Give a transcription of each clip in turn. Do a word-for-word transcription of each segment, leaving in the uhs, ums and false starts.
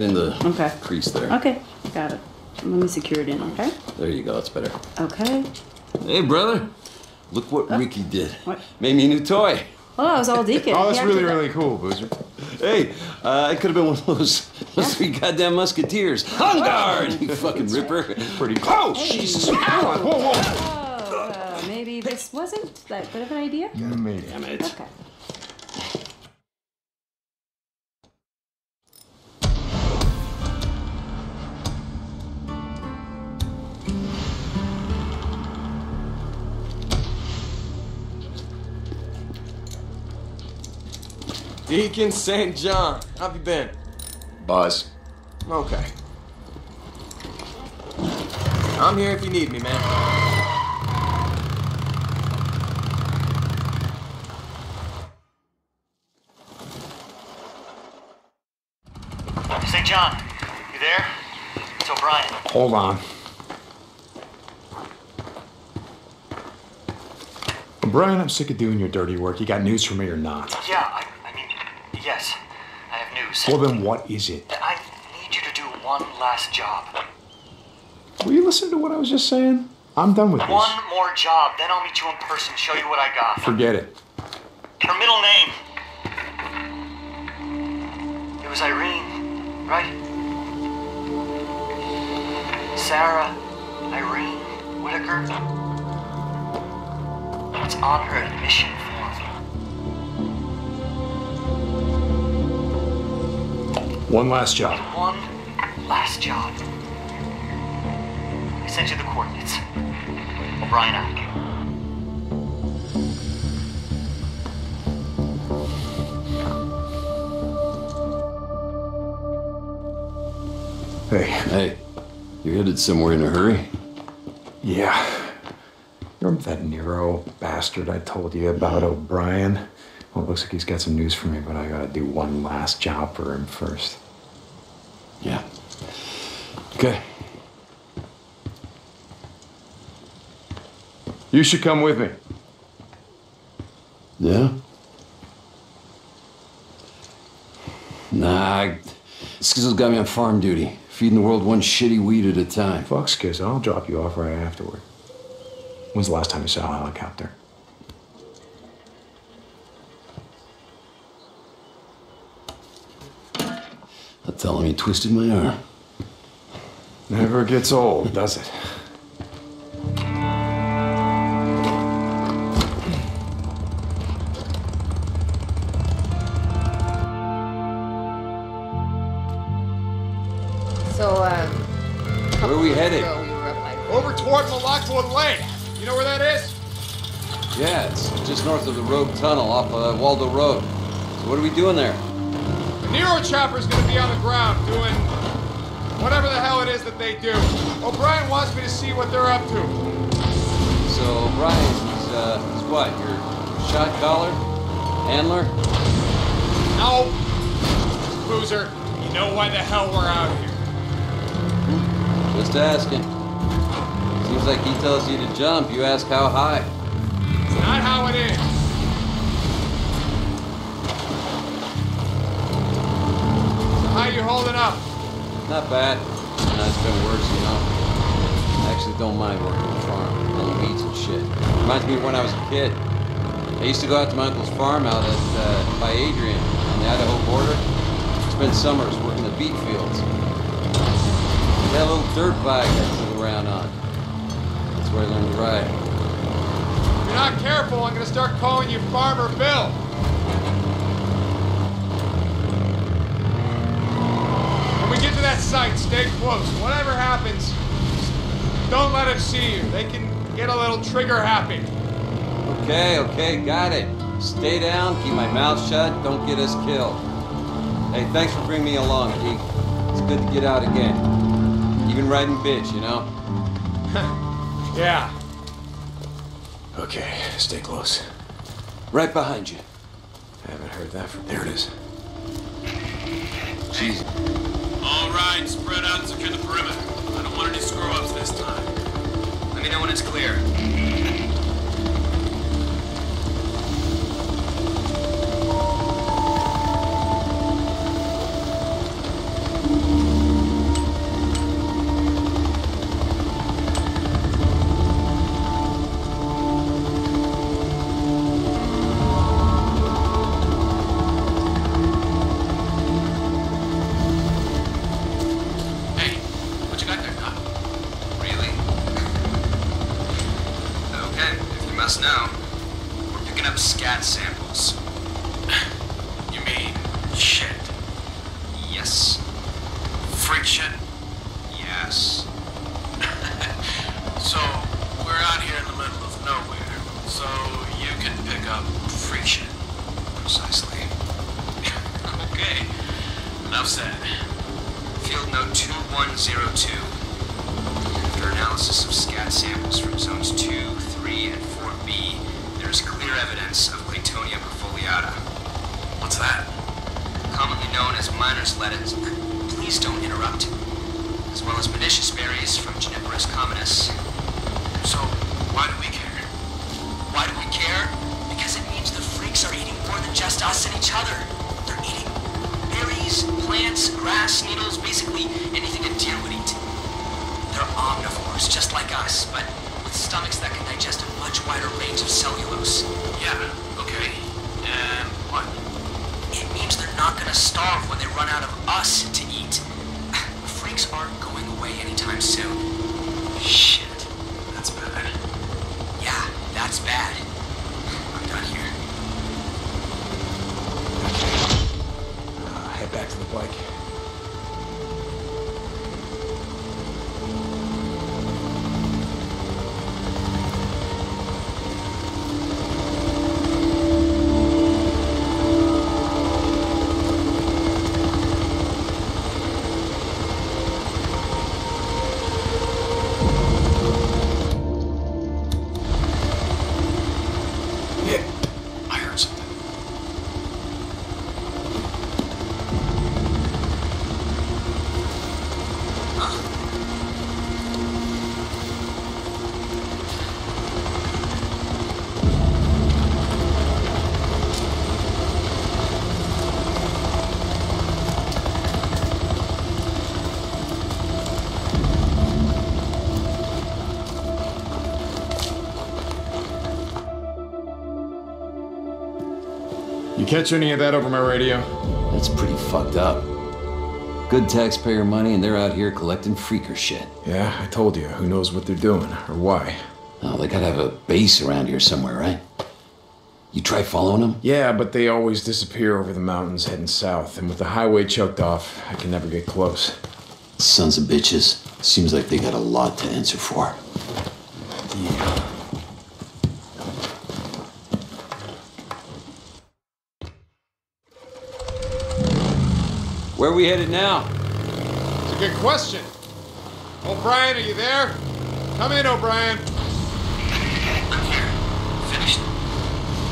in the okay. crease there. Okay, got it. Let me secure it in, okay? There you go, that's better. Okay. Hey, brother, look what oh. Ricky did. What? Made me a new toy. Oh, I was all Deacon. Oh, that's yeah, really, really cool, Boozer. Hey, uh, I could have been one of those, those three goddamn musketeers. On guard, you fucking ripper. Pretty close. Hey. Jesus. Ow. Whoa, whoa. Oh, uh, maybe this wasn't that good of an idea? Yeah, maybe. Damn it. Okay. Deacon Saint John, how've you been? Buzz. Okay. I'm here if you need me, man. Saint John, you there? It's O'Brien. Hold on. O'Brien, I'm sick of doing your dirty work. You got news for me or not? Yeah, I... Yes, I have news. Well, then what is it? I need you to do one last job. Will you listen to what I was just saying? I'm done with this. One more job, then I'll meet you in person, show you what I got. Forget it. Her middle name. It was Irene, right? Sarah Irene Whitaker. It's on her admission form. One last job. One last job. I sent you the coordinates. O'Brien out. Hey. Hey. You're headed somewhere in a hurry? Yeah. Remember that Nero bastard I told you about, O'Brien? Well, it looks like he's got some news for me, but I gotta do one last job for him first. Yeah. Okay. You should come with me. Yeah? Nah, Skizzo's got me on farm duty, feeding the world one shitty weed at a time. Fuck Skizzo, I'll drop you off right afterward. When's the last time you saw a helicopter? I'll tell him he twisted my arm. Never gets old, does it? So, um... where are we headed? Ago, we were up like over toward Malachor Lake. You know where that is? Yeah, it's just north of the Rogue Tunnel off uh, Waldo Road. So what are we doing there? Nero Chopper's gonna be on the ground doing whatever the hell it is that they do. O'Brien wants me to see what they're up to. So O'Brien is uh, is what? Your shot caller? Handler? No. Boozer, you know why the hell we're out here. Just asking. Seems like he tells you to jump. You ask how high. It's not how it is. How you holding up? Not bad. No, it's been worse, you know. I actually don't mind working on the farm, little weeds and shit. Reminds me of when I was a kid. I used to go out to my uncle's farm out at uh, by Adrian on the Idaho border. Spend summers working the beet fields. That little dirt bike I flew around on. That's where I learned to ride. If you're not careful, I'm gonna start calling you Farmer Bill. Get to that site, stay close. Whatever happens, don't let them see you. They can get a little trigger happy. Okay, okay, got it. Stay down, keep my mouth shut, don't get us killed. Hey, thanks for bringing me along, Pete. It's good to get out again. You've been riding bitch, you know? Yeah. Okay, stay close. Right behind you. I haven't heard that from... There it is. Jesus. All right, spread out and secure the perimeter. I don't want any screw-ups this time. Let me know when it's clear. Enough said. Field note two one zero two. After analysis of scat samples from zones two, three, and four B, there's clear evidence of Claytonia perfoliata. What's that? Commonly known as miner's lettuce. Please don't interrupt. As well as pernicious berries from Juniperus communis. So, why do we care? Why do we care? Because it means the freaks are eating more than just us and each other. They're eating berries, plants, grass, needles, basically anything a deer would eat. They're omnivores, just like us, but with stomachs that can digest a much wider range of cellulose. Yeah, okay. And what? It means they're not gonna starve when they run out of us to eat. Freaks aren't going away anytime soon. Shit. That's bad. Yeah, that's bad. I'm done here. Uh, head back to the bike. Catch any of that over my radio? That's pretty fucked up. Good taxpayer money and they're out here collecting freaker shit. Yeah, I told you. Who knows what they're doing or why. Oh, they gotta have a base around here somewhere, right? You try following them? Yeah, but they always disappear over the mountains heading south. And with the highway choked off, I can never get close. Sons of bitches. Seems like they got a lot to answer for. Yeah. Where are we headed now? It's a good question. O'Brien, are you there? Come in, O'Brien. I'm here. Finished?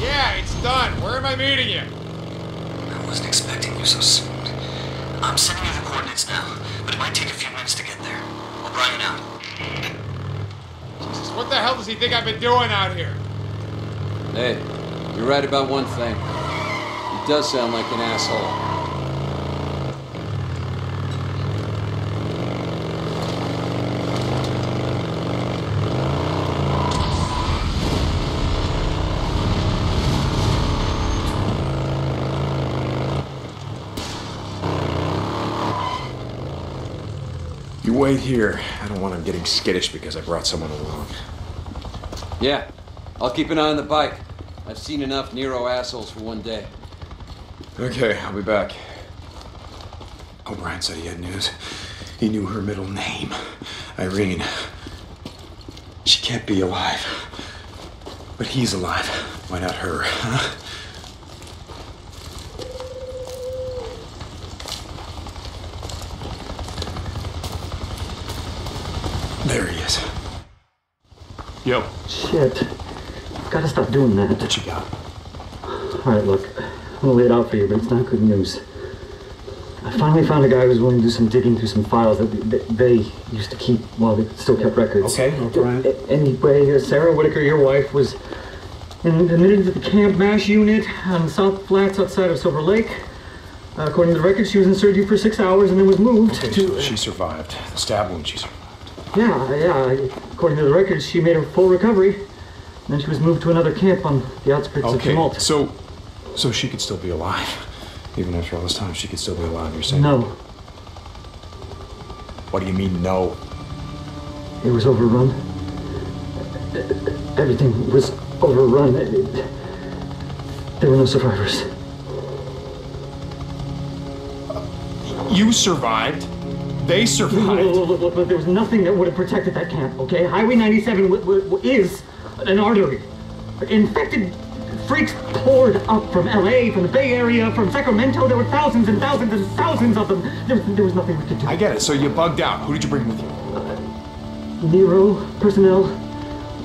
Yeah, it's done. Where am I meeting you? I wasn't expecting you so soon. I'm sending you the coordinates now, but it might take a few minutes to get there. O'Brien out. Jesus, what the hell does he think I've been doing out here? Hey, you're right about one thing. He does sound like an asshole. Wait here. I don't want him getting skittish because I brought someone along. Yeah, I'll keep an eye on the bike. I've seen enough Nero assholes for one day. Okay, I'll be back. O'Brien said he had news. He knew her middle name, Irene. She can't be alive. But he's alive. Why not her, huh? There he is. Yo. Shit. Gotta stop doing that. What you got? Alright, look. I'm gonna lay it out for you, but it's not good news. I finally found a guy who was willing to do some digging through some files that they used to keep while they still kept records. Okay, alright. Anyway, Sarah Whitaker, your wife, was admitted to the Camp Mash unit on the South Flats outside of Silver Lake. Uh, according to the records, she was in surgery for six hours and then was moved okay, to... So she survived. The stab wound, she survived. Yeah, yeah. According to the records, she made a full recovery. And then she was moved to another camp on the outskirts okay, of Tumalo. Okay, so, so she could still be alive. Even after all this time, she could still be alive, you're saying? No. What do you mean, no? It was overrun. Everything was overrun. There were no survivors. You survived? They survived. Look, look, look, look, look, there was nothing that would have protected that camp, okay? Highway ninety-seven w w is an artery. Infected freaks poured up from L A, from the Bay Area, from Sacramento. There were thousands and thousands and thousands of them. There, there was nothing we could do. I get it. So you bugged out. Who did you bring with you? Uh, Nero, personnel,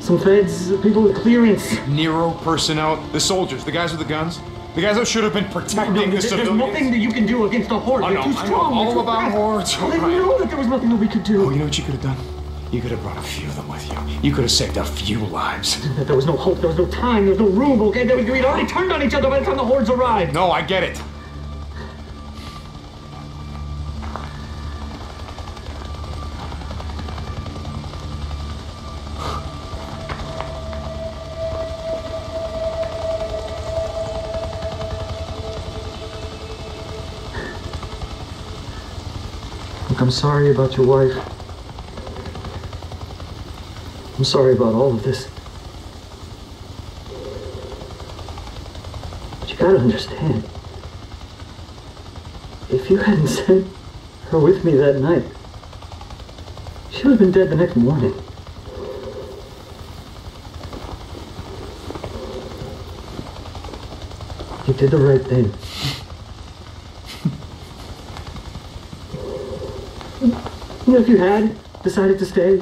some feds, people with clearance. Nero, personnel, the soldiers, the guys with the guns. The guys that should have been protecting no, no, the there's civilians. There's nothing that you can do against a horde. Oh, no, too strong. All about hordes. I didn't know that there was nothing that we could do. Oh, you know what you could have done? You could have brought a few of them with you. You could have saved a few lives. There was no hope. There was no time. There was no room, okay? There was, we'd already turned on each other by the time the hordes arrived. No, I get it. I'm sorry about your wife. I'm sorry about all of this. But you gotta understand. If you hadn't sent her with me that night, she would have been dead the next morning. You did the right thing. You know, if you had decided to stay,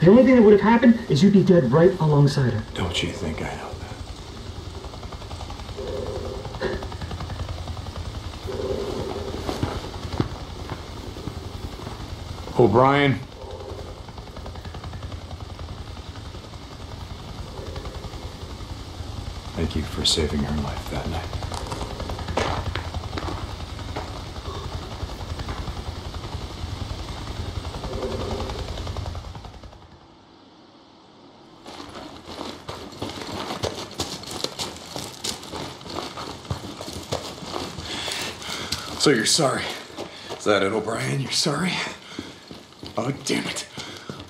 the only thing that would have happened is you'd be dead right alongside her. Don't you think I know that? O'Brien. Thank you for saving her life that night. So you're sorry. Is that it, O'Brien? You're sorry? Oh, damn it.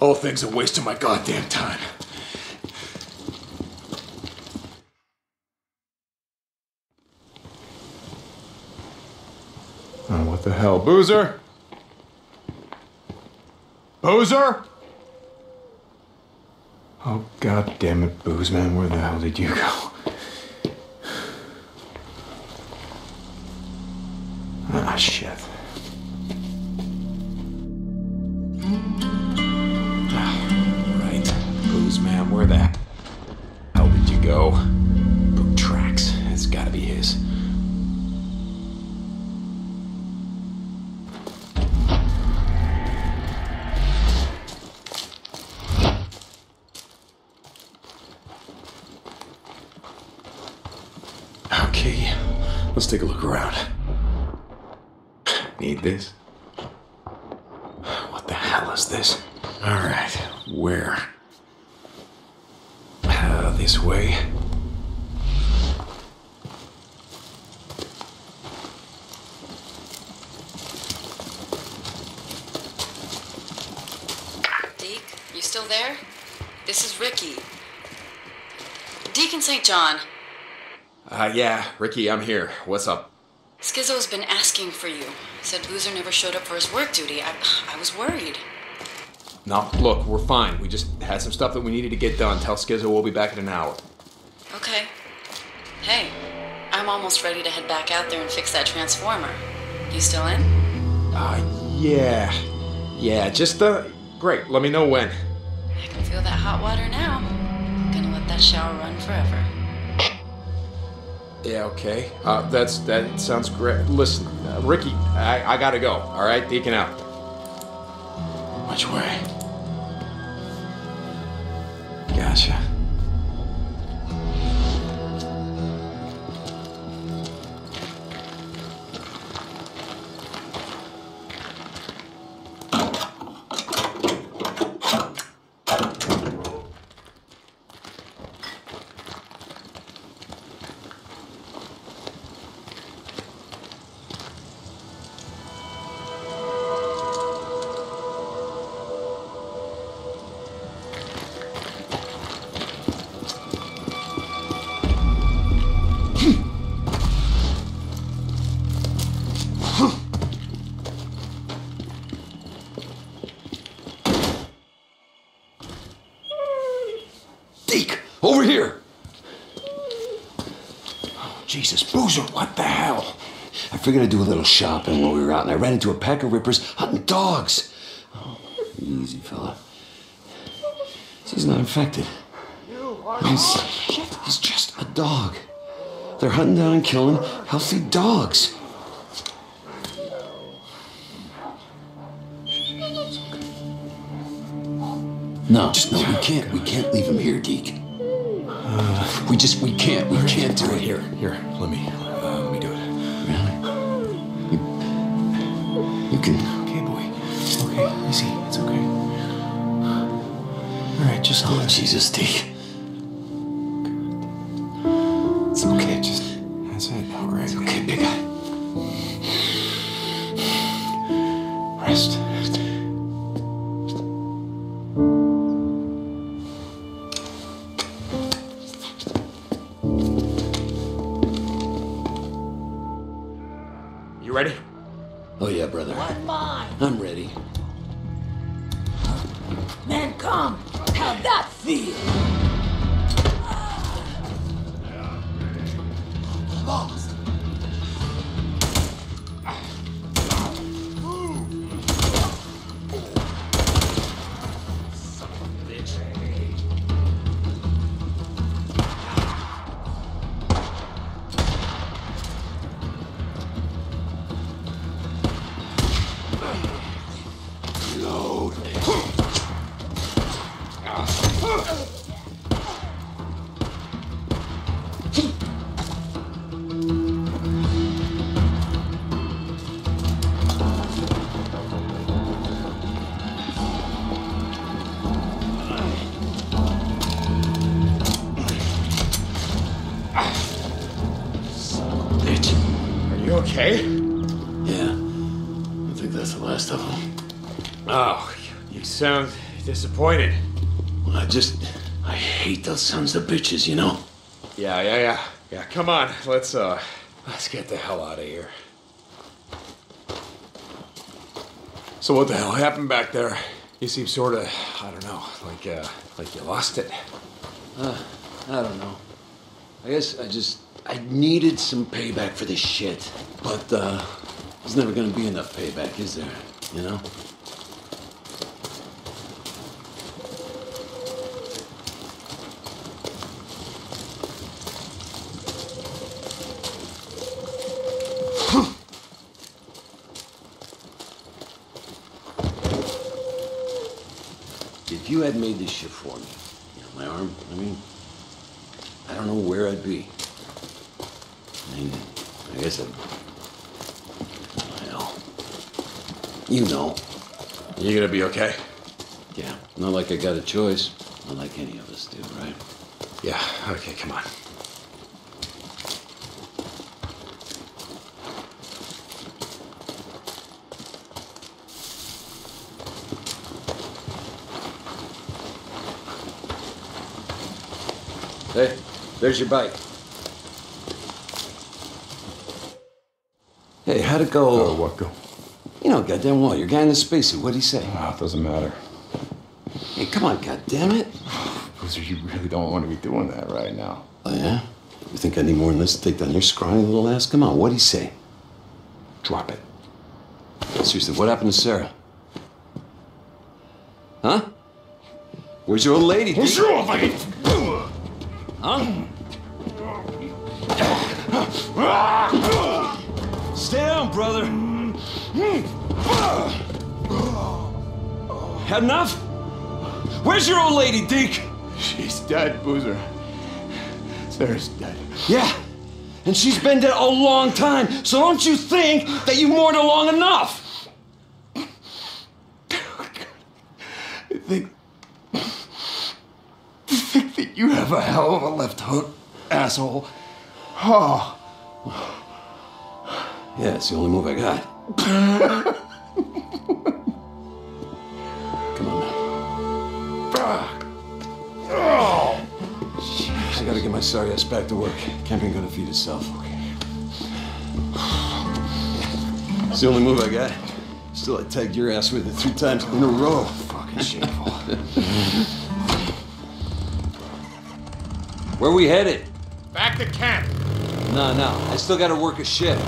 All things a waste of my goddamn time. Oh, what the hell? Boozer? Boozer? Oh, god damn it, Booze, man. Where the hell did you go? Ah, shit. Ah, right. Booze, man, where the hell did you go? Boot tracks. It's gotta be his. Okay, let's take a look around. Need this? What the hell is this? Alright, where? Uh, this way. Deke, you still there? This is Ricky. Deacon Saint John. Uh, yeah, Ricky, I'm here. What's up? Skizzo's been asking for you. Said Boozer never showed up for his work duty. I, I was worried. No, look, we're fine. We just had some stuff that we needed to get done. Tell Skizzo we'll be back in an hour. Okay. Hey, I'm almost ready to head back out there and fix that transformer. You still in? Uh, yeah. Yeah, just, uh, great. Let me know when. I can feel that hot water now. I'm gonna let that shower run forever. Yeah, okay. Uh, that's that sounds great. Listen, uh, Ricky, I, I gotta go. All right, Deacon out. Which way? Gotcha. Boozer, what the hell? I figured I'd do a little shopping while we were out, and I ran into a pack of Rippers hunting dogs. Oh, easy, fella. He's not infected. He's, he's just a dog. They're hunting down and killing healthy dogs. No, just no, we can't. We can't leave him here, Deke. Uh, we just, we can't. We can't do it here. Here, let me, uh, let me do it. Really? You, you can. Okay, boy. Okay, easy. It's okay. All right, just. Oh, Jesus, Deke. It's okay. Just. That's it. All right. It's okay, big guy. Rest. Sound disappointed. Well, I just, I hate those sons of bitches, you know? Yeah, yeah, yeah. Yeah, come on. Let's, uh, let's get the hell out of here. So what the hell happened back there? You seem sort of, I don't know, like, uh, like you lost it. Uh, I don't know. I guess I just, I needed some payback for this shit. But, uh, there's never gonna be enough payback, is there? You know? If you had made this shit for me, you know, my arm, I mean, I don't know where I'd be. I mean, I guess I'd, well, you know. You're gonna be okay? Yeah, not like I got a choice, not like any of us do, right? Yeah, okay, come on. Hey, there's your bike. Hey, how'd it go? Oh, what go? You know, goddamn well, your guy in the spacesuit, what'd he say? Ah, oh, it doesn't matter. Hey, come on, goddamn it! Boozer, you really don't want to be doing that right now. Oh, yeah? You think I need more than this to take down your scrawny little ass? Come on, what'd he say? Drop it. Seriously, what happened to Sarah? Huh? Where's your old lady? Where's your old lady? Huh? Stay down, brother. Had enough? Where's your old lady, Deke? She's dead, Boozer. Sarah's dead. Yeah, and she's been dead a long time, so don't you think that you mourned her long enough? I think... You have a hell of a left hook, asshole. Oh. Yeah, it's the only move I got. Come on, man. Oh. Jeez, I gotta get my sorry ass back to work. Camping gonna feed itself. Okay. It's the only move I got. Still, I tagged your ass with it three times in a row. Fucking shameful. Where we headed? Back to camp. No, no. I still gotta work a shift.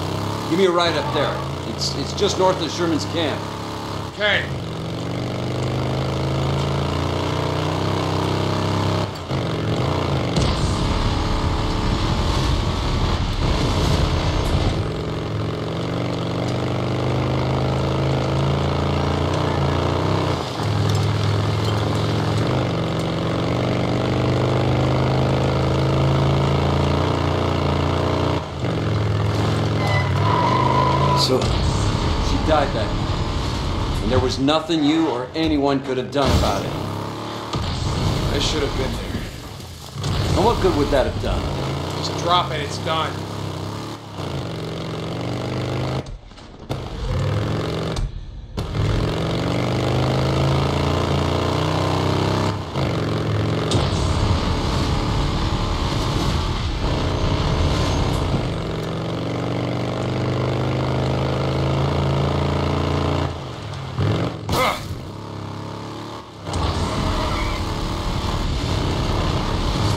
Give me a ride up there. It's it's just north of Sherman's camp. Okay. There's nothing you or anyone could have done about it. I should have been there. And what good would that have done? Just drop it, it's done.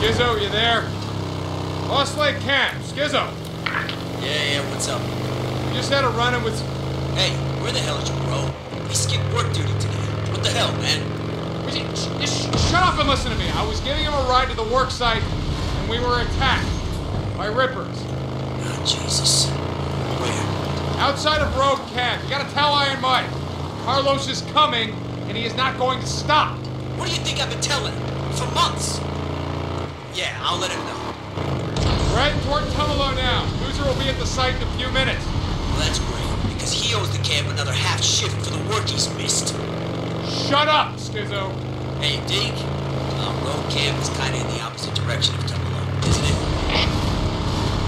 Skizzo, you there? Lost Lake Camp, Skizzo. Yeah, yeah, what's up? We just had a run-in with... Hey, where the hell is your bro? He skipped work duty today. What the hell, man? Just shut up and listen to me. I was giving him a ride to the work site, and we were attacked by Rippers. Oh, Jesus. Where? Outside of Rogue Camp. You gotta tell Iron Mike. Carlos is coming, and he is not going to stop. What do you think I've been telling him? For months. Yeah, I'll let him know. We're heading toward Tumalo now. Boozer will be at the site in a few minutes. Well, that's great, because he owes the camp another half shift for the work he's missed. Shut up, Skizzo! Hey, Deke. Um, Rogue Camp is kinda in the opposite direction of Tumalo, isn't it?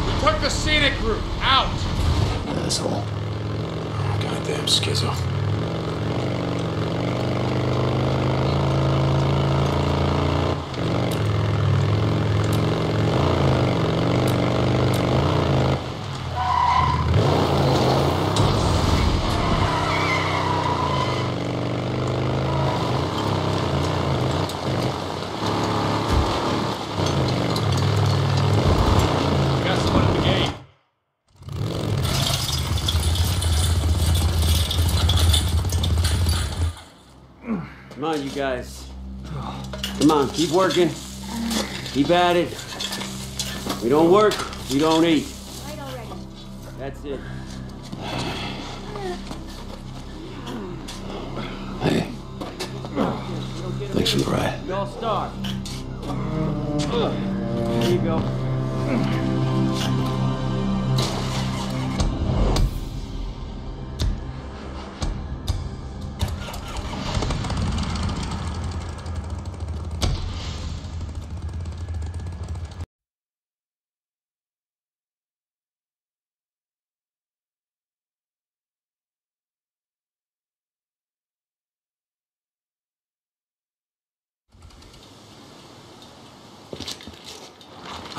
We took the scenic route. Out! Asshole. Goddamn Skizzo. Come on, you guys. Come on, keep working. Keep at it. We don't work, we don't eat. Right already. That's it. Hey. Thanks for the ride. We all starve. There you go.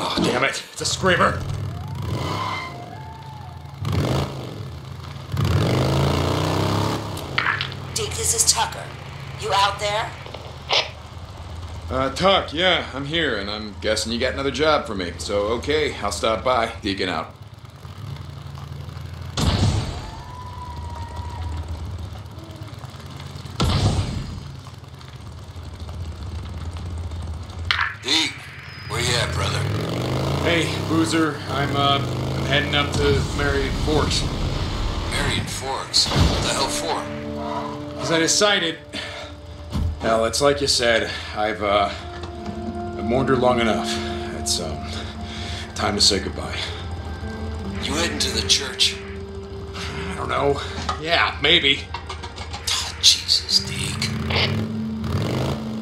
Oh, damn it. It's a screamer. Deke, this is Tucker. You out there? Uh, Tuck, yeah, I'm here, and I'm guessing you got another job for me. So, okay, I'll stop by. Deacon out. Boozer, I'm, uh, I'm heading up to Marion Forks. Marion Forks? What the hell for? Because I decided... Hell, it's like you said. I've, uh... I've mourned her long enough. It's, um... time to say goodbye. You heading to the church? I don't know. Yeah, maybe. Oh, Jesus, Deke.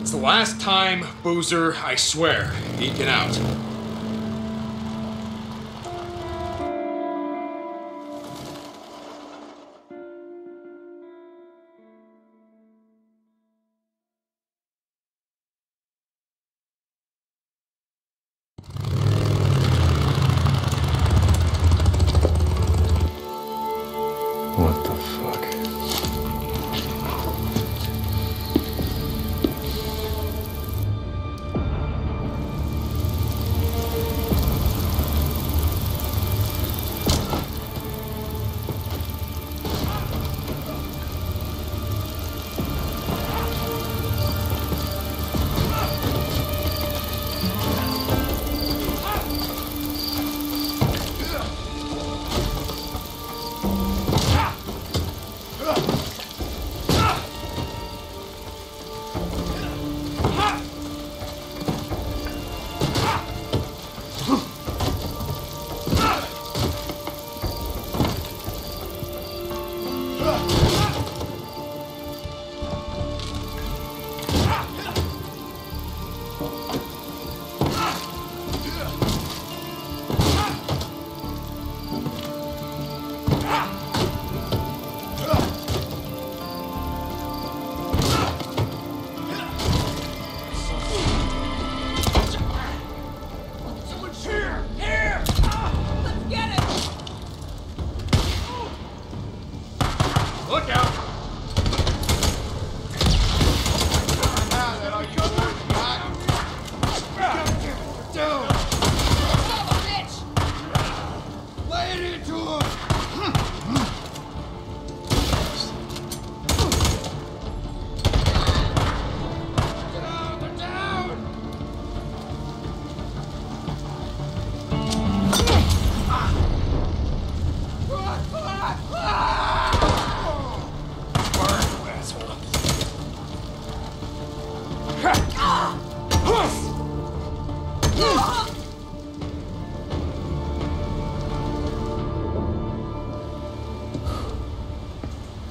It's the last time, Boozer, I swear. Deacon out.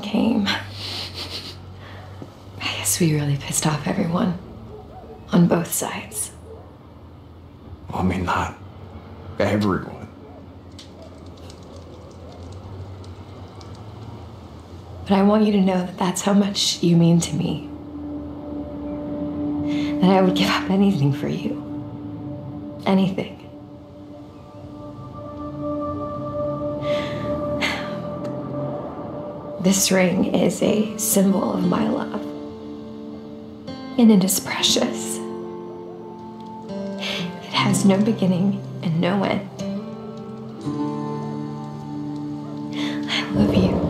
Came. I guess we really pissed off everyone. On both sides. Well, I mean, not everyone. But I want you to know that that's how much you mean to me. That I would give up anything for you. Anything. This ring is a symbol of my love. And it is precious. It has no beginning and no end. I love you.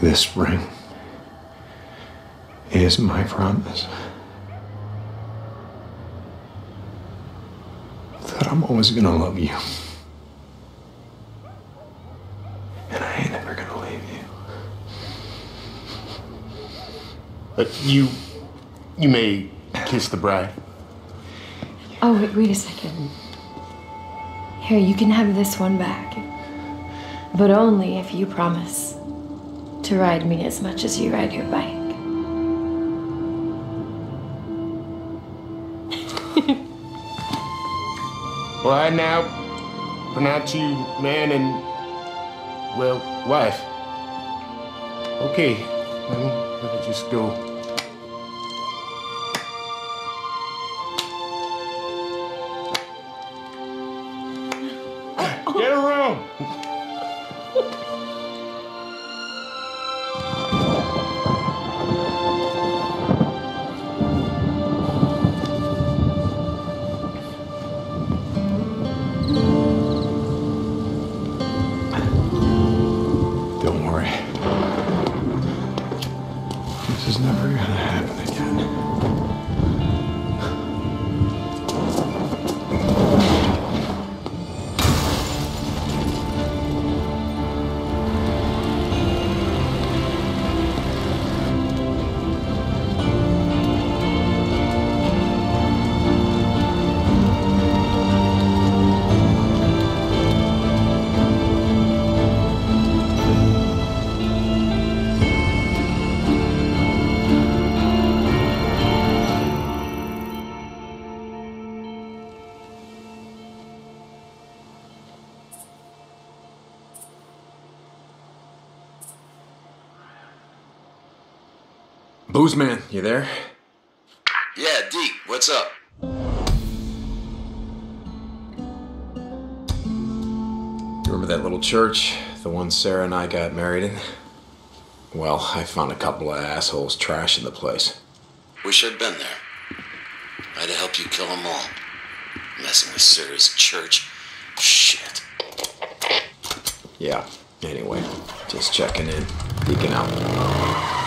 This ring is my promise that I'm always gonna love you. And I ain't never gonna leave you. But you, you may kiss the bride. Oh, wait, wait a second. Here, you can have this one back, but only if you promise to ride me as much as you ride your bike. Well, I now pronounce you man and, well, wife. Okay, let me, let me just go. Oh. Get a room! Boozman, you there? Yeah, Deke, what's up? You remember that little church? The one Sarah and I got married in? Well, I found a couple of assholes trashing the place. Wish I'd been there. I'd have helped you kill them all. Messing with Sarah's church. Shit. Yeah, anyway, just checking in. Deacon out.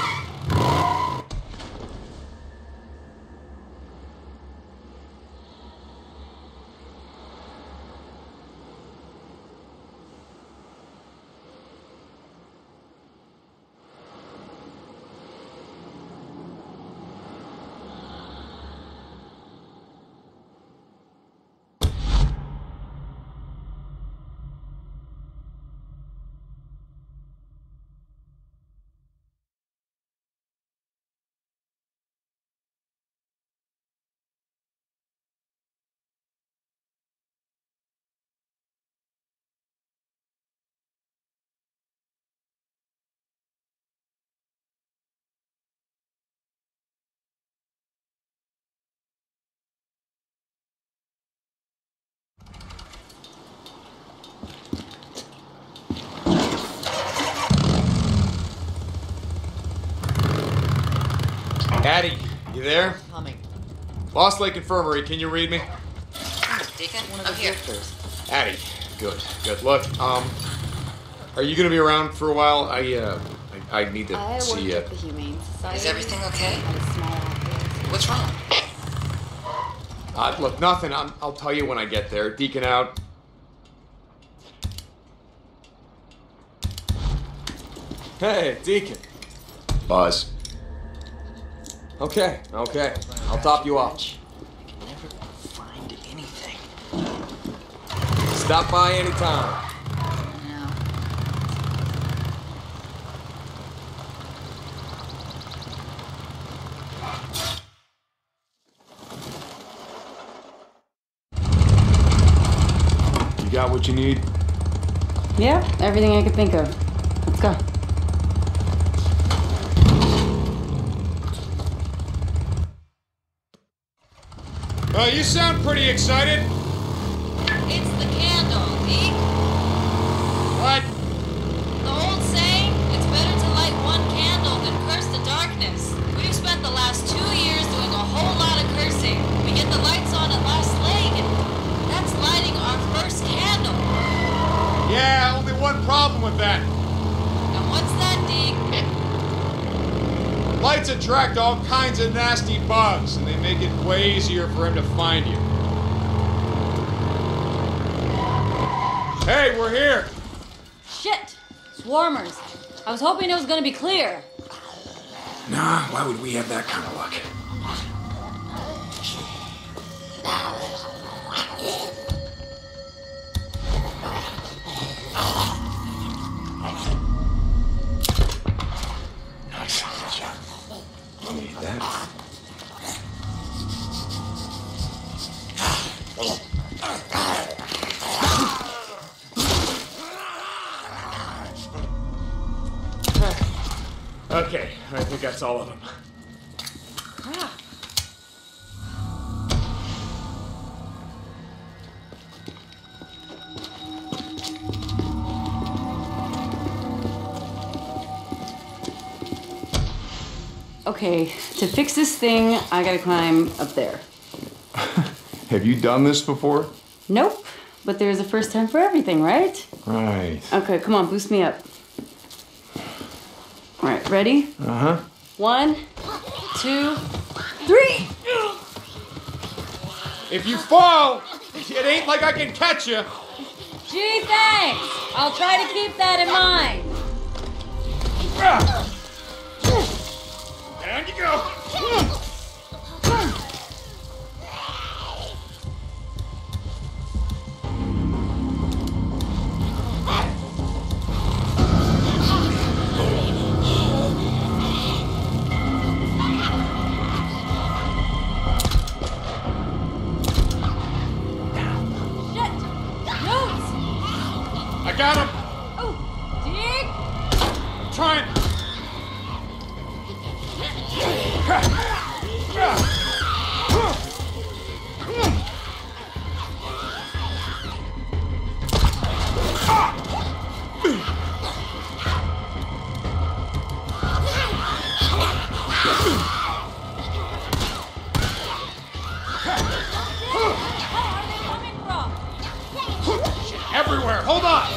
Addy, you there? I'm coming. Lost Lake Infirmary, can you read me? Deacon, One of I'm here. Doctors. Addy, good, good. Look, um, are you going to be around for a while? I, uh, I, I need to I see you. The Humane Society. Is everything okay? What's wrong? Uh, look, nothing. I'm, I'll tell you when I get there. Deacon out. Hey, Deacon. Buzz. Okay, okay. I'll top you off. I can never find anything. Stop by anytime. No. You got what you need? Yeah, everything I could think of. Let's go. Uh, you sound pretty excited. It's the candle, Deke. What? The old saying, it's better to light one candle than curse the darkness. We've spent the last two years doing a whole lot of cursing. We get the lights on at Las Lagen. That's lighting our first candle. Yeah, only one problem with that. And what's that, Deke? Lights attract all kinds of nasty bugs, and they make it way easier for him to find you. Hey, we're here! Shit! Swarmers! I was hoping it was gonna be clear. Nah, why would we have that kind of luck? Nice. I'll need that. Okay, I think that's all of them. Crap. Okay, to fix this thing, I gotta climb up there. Have you done this before? Nope, but there's a first time for everything, right? Right. Okay, come on, boost me up. All right, ready? Uh-huh. One, two, three! If you fall, it ain't like I can catch you. Gee, thanks. I'll try to keep that in mind. Down you go. I got him! Oh, dig! I'm trying! Everywhere, hold on!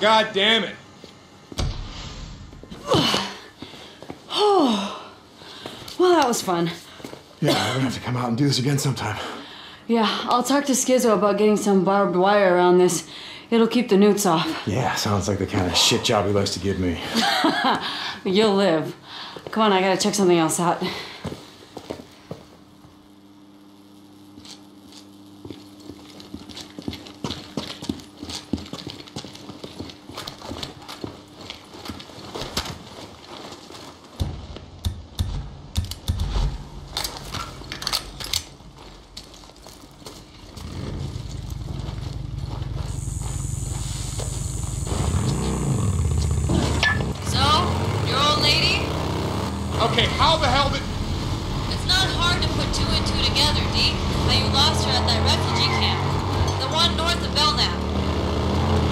God damn it! Oh, well, that was fun. Yeah, we're gonna have to come out and do this again sometime. Yeah, I'll talk to Skizzo about getting some barbed wire around this. It'll keep the newts off. Yeah, sounds like the kind of shit job he likes to give me. You'll live. Come on, I gotta check something else out. Okay, how the hell did... It's not hard to put two and two together, D. How you lost her at that refugee camp. The one north of Belknap.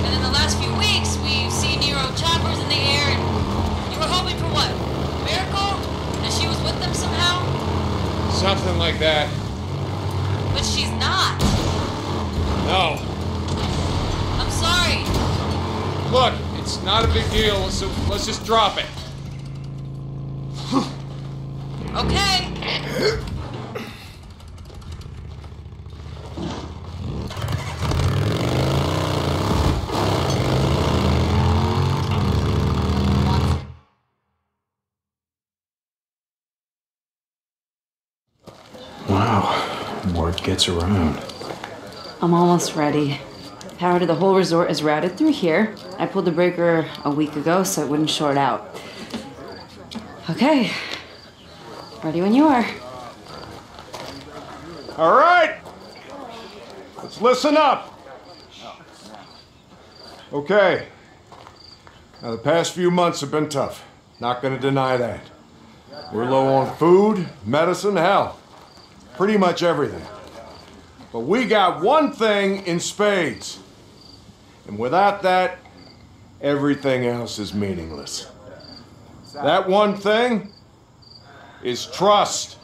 And in the last few weeks, we've seen Nero choppers in the air, and you were hoping for what? A miracle? That she was with them somehow? Something like that. But she's not. No. I'm sorry. Look, it's not a big deal, so let's just drop it. Okay. Wow, word gets around. I'm almost ready. Power to the whole resort is routed through here. I pulled the breaker a week ago so it wouldn't short out. Okay. Ready when you are. All right. Let's listen up. Okay. Now, the past few months have been tough. Not going to deny that. We're low on food, medicine, hell. Pretty much everything. But we got one thing in spades. And without that, everything else is meaningless. That one thing is trust.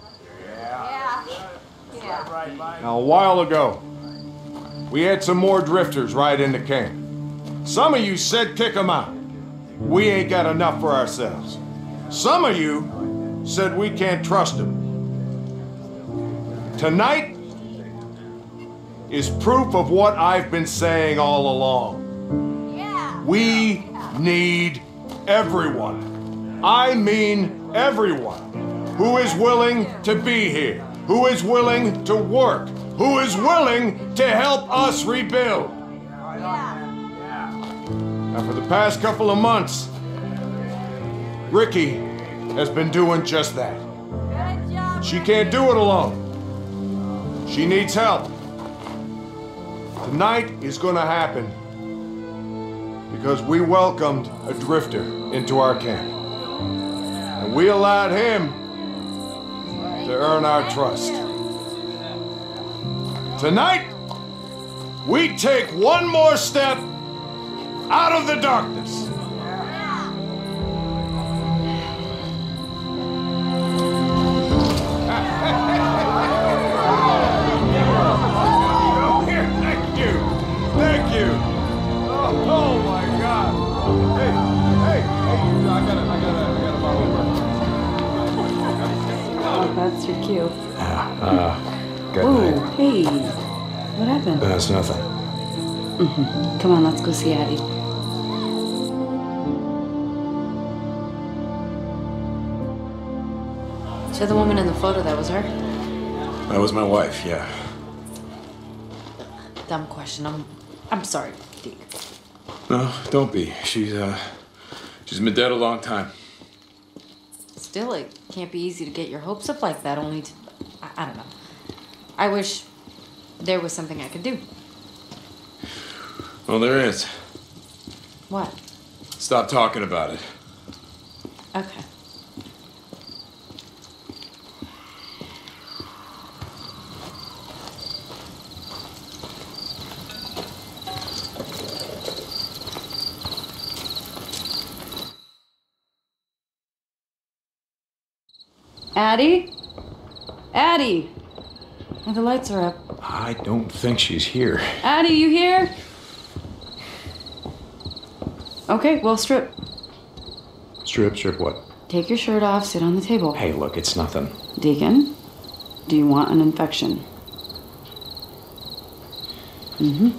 Yeah. Yeah. Now, a while ago, we had some more drifters right into camp. Some of you said kick them out. We ain't got enough for ourselves. Some of you said we can't trust them. Tonight is proof of what I've been saying all along. Yeah. We need everyone. I mean everyone. Who is willing to be here? Who is willing to work? Who is willing to help us rebuild? Yeah. Now, for the past couple of months, Ricky has been doing just that. Good job, she can't do it alone. She needs help. Tonight is gonna happen because we welcomed a drifter into our camp. And we allowed him to earn our trust. Tonight, we take one more step out of the darkness. Here, thank you. Thank you. Oh, oh my God. Hey, hey, hey, I gotta, I gotta, I gotta follow over. Oh, that's your cue. Uh, good Ooh, night. Hey, what happened? That's nothing. Mm-hmm. Come on, let's go see Addy. So the woman in the photo, that was her? That was my wife, yeah. Dumb question. I'm, I'm sorry, Deke. No, don't be. She's, uh, she's been dead a long time. Still, it can't be easy to get your hopes up like that, only to, I, I don't know. I wish there was something I could do. Well, there is. What? Stop talking about it. Okay. Addy? Addy! Oh, the lights are up. I don't think she's here. Addy, you here? Okay, well, strip. Strip? Strip what? Take your shirt off, sit on the table. Hey, look, it's nothing. Deacon, do you want an infection? Mm-hmm.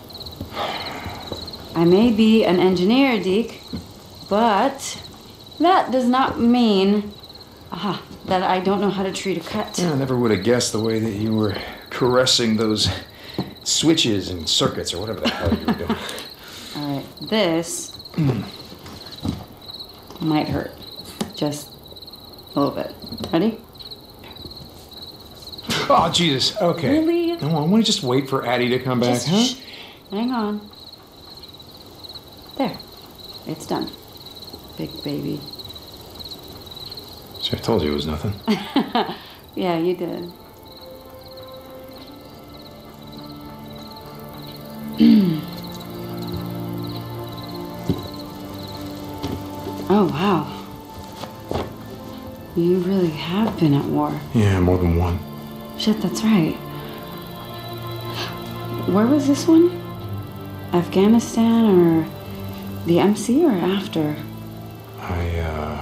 I may be an engineer, Deke, but that does not mean... Aha. That I don't know how to treat a cut. Yeah, I never would have guessed the way that you were caressing those switches and circuits or whatever the hell you were doing. All right, this might hurt. Just a little bit. Ready? Oh, Jesus. Okay. Really? No, I want to just wait for Addy to come back, just huh? Sh- hang on. There. It's done. Big baby. See, I told you it was nothing. Yeah, you did. Oh, wow. You really have been at war. Yeah, more than one. Shit, that's right. Where was this one? Afghanistan or the M C or after? I, uh...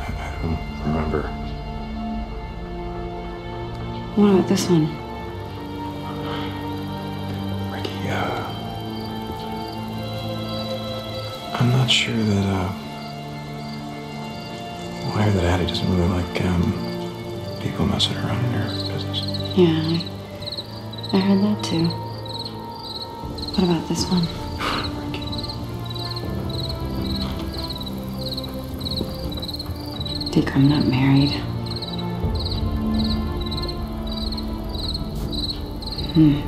I don't remember. What about this one? Ricky, uh... I'm not sure that, uh... Well, I heard that Addy doesn't really like, um... people messing around in her business. Yeah, I, I heard that too. What about this one? Dick, I'm not married. Hmm.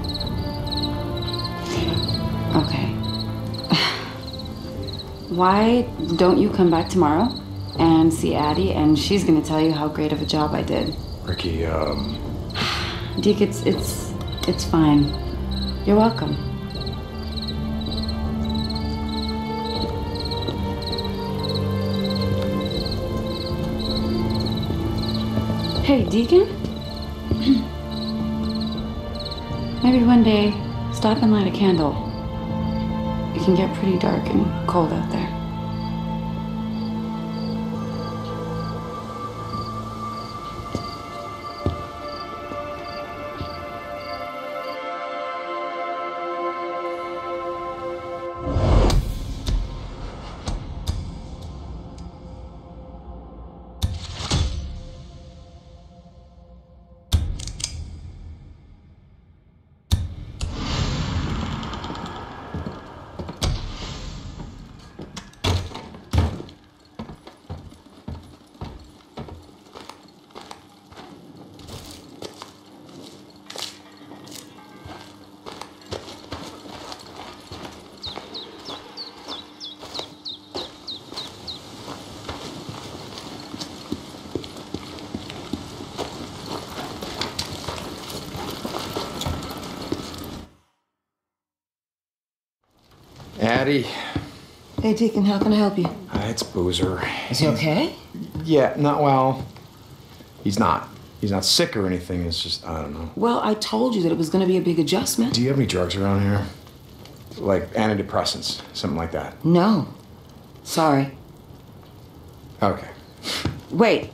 Okay. Why don't you come back tomorrow and see Addy, and she's gonna tell you how great of a job I did. Ricky, um... Dick, it's, it's, it's fine. You're welcome. Hey, Deacon? Maybe one day, stop and light a candle. It can get pretty dark and cold out there. Addy. Hey, Deacon, how can I help you? Uh, it's Boozer. Is he okay? Yeah, not well. He's not. He's not sick or anything. It's just, I don't know. Well, I told you that it was going to be a big adjustment. Do you have any drugs around here? Like antidepressants, something like that? No. Sorry. Okay. Wait.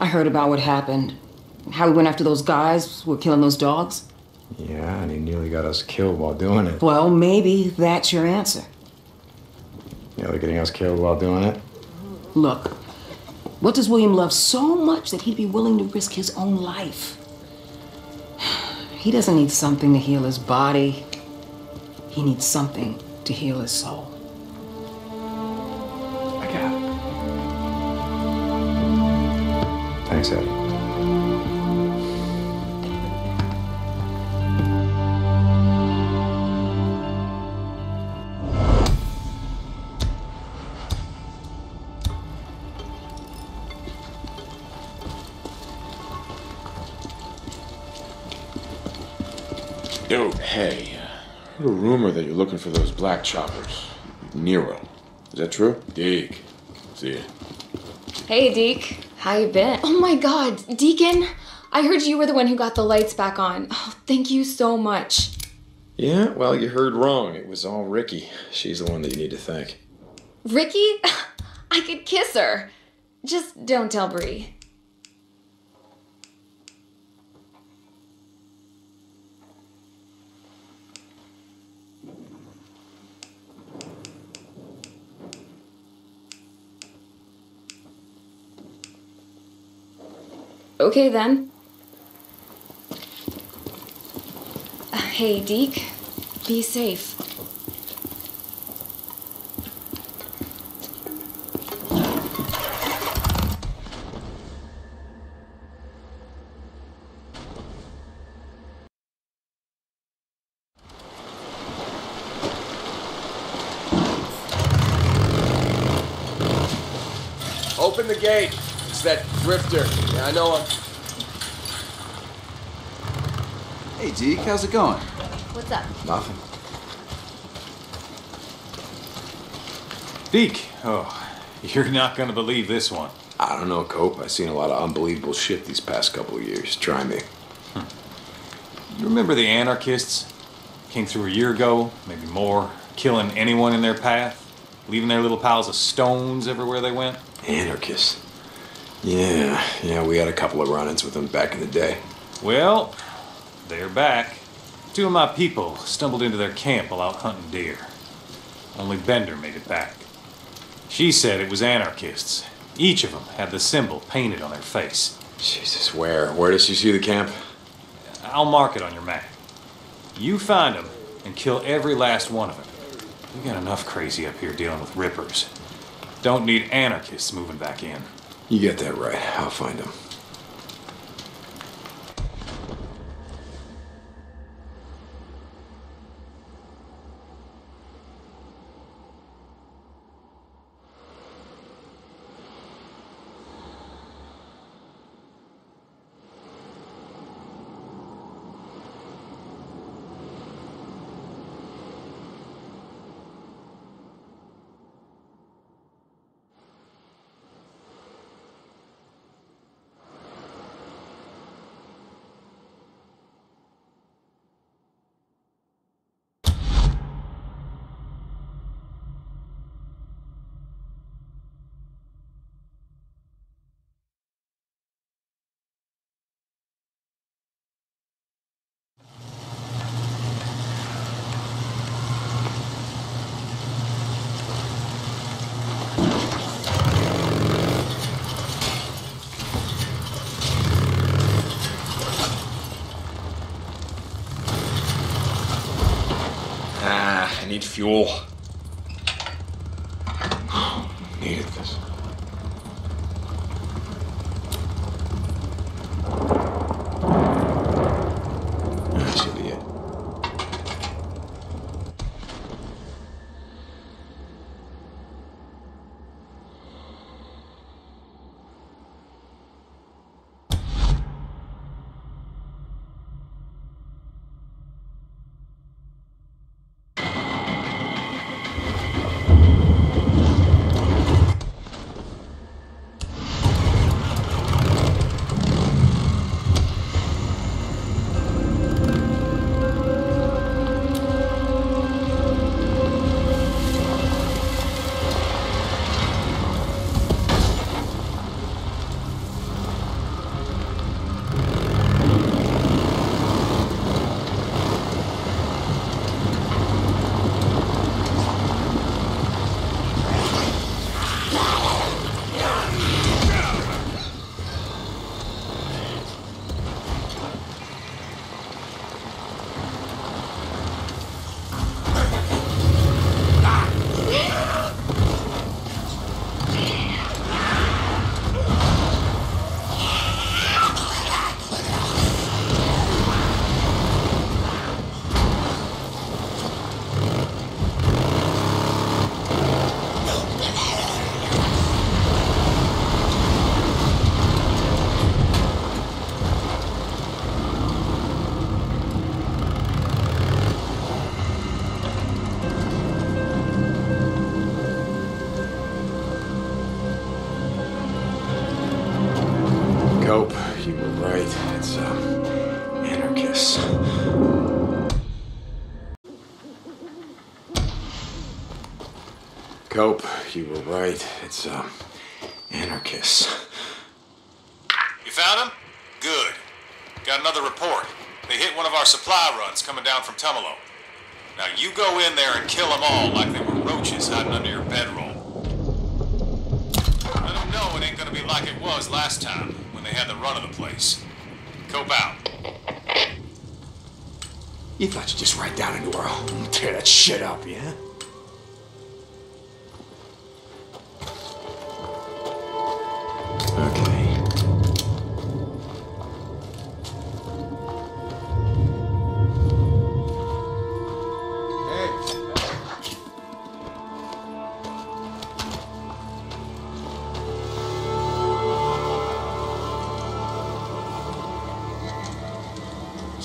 I heard about what happened. How we went after those guys who were killing those dogs. Yeah, and he nearly got us killed while doing it. Well, maybe that's your answer. Nearly getting us killed while doing it? Look, what does William love so much that he'd be willing to risk his own life? He doesn't need something to heal his body. He needs something to heal his soul. I got it. Thanks, Addy. Yo, hey, I heard a rumor that you're looking for those black choppers. Nero. Is that true? Deke. See ya. Hey, Deke. How you been? Oh my god, Deacon, I heard you were the one who got the lights back on. Oh, thank you so much. Yeah, well, you heard wrong. It was all Ricky. She's the one that you need to thank. Ricky? I could kiss her. Just don't tell Bree. Okay, then. Uh, hey, Deke. Be safe. Open the gate. It's that grifter. Yeah, I know him. Hey, Deke, how's it going? What's up? Nothing. Deke, oh, you're not gonna believe this one. I don't know, Cope. I've seen a lot of unbelievable shit these past couple of years. Try me. Hmm. You remember the anarchists? Came through a year ago, maybe more, killing anyone in their path, leaving their little piles of stones everywhere they went. Anarchists. Yeah, yeah, we had a couple of run-ins with them back in the day. Well, they're back. Two of my people stumbled into their camp while out hunting deer. Only Bender made it back. She said it was anarchists. Each of them had the symbol painted on their face. Jesus, where? Where does she see the camp? I'll mark it on your map. You find them and kill every last one of them. We got enough crazy up here dealing with rippers. Don't need anarchists moving back in. You get that right. I'll find them. Fuel. Oh, needed this. That should be it. Cope, you were right. It's, um, anarchists. You found him? Good. Got another report. They hit one of our supply runs coming down from Tumalo. Now you go in there and kill them all like they were roaches hiding under your bedroll. Let them know it ain't gonna be like it was last time when they had the run of the place. Cope out. You thought you'd just ride down into our home and tear that shit up, yeah?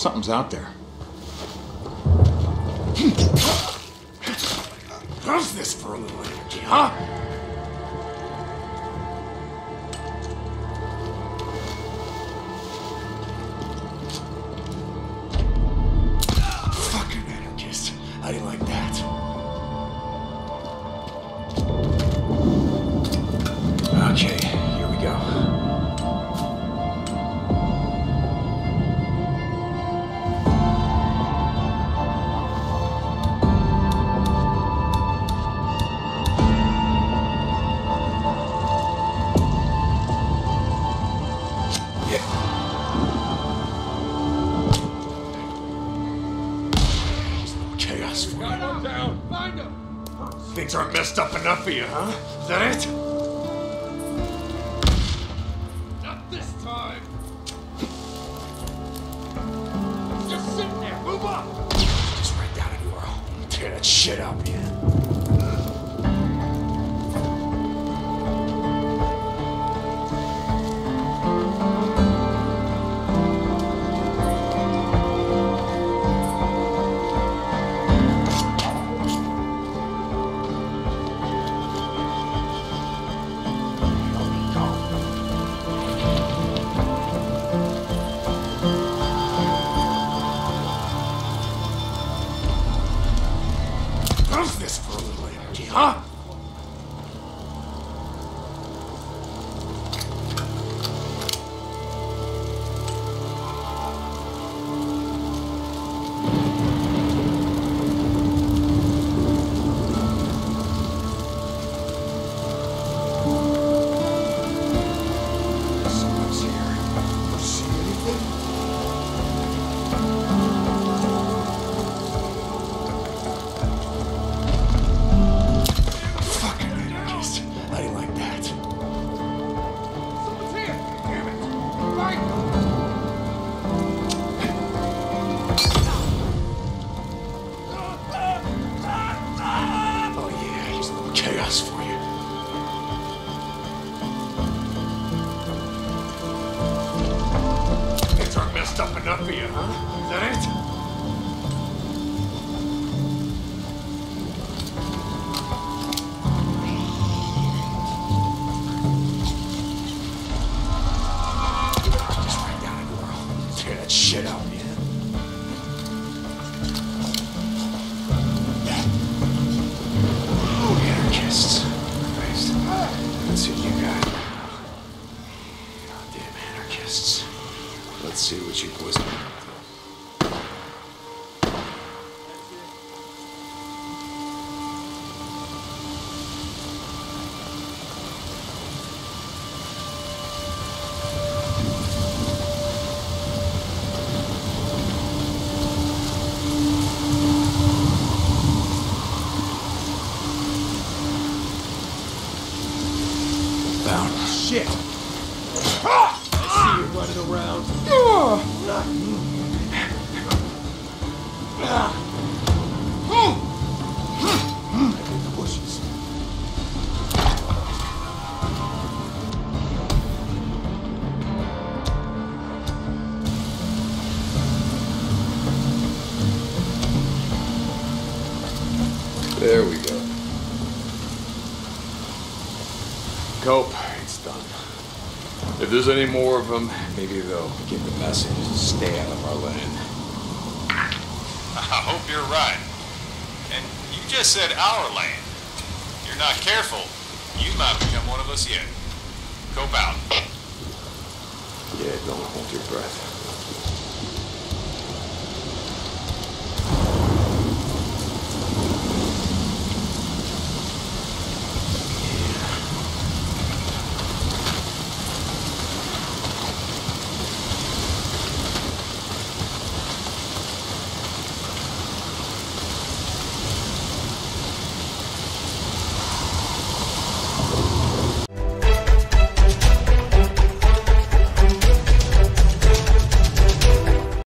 Something's out there. How's this for a little energy, huh? Fucking anarchist. I didn't like that. Okay, here we go. Things aren't messed up enough for you, huh? Is that it? Not this time! Just sit there! Move up! Just right down into our home. Tear that shit up, yeah. There we go. Cope, it's done. If there's any more of them, maybe they'll get the message and stay out of our land. I hope you're right. And you just said our land. If you're not careful, you might become one of us yet. Cope out. Yeah, don't hold your breath.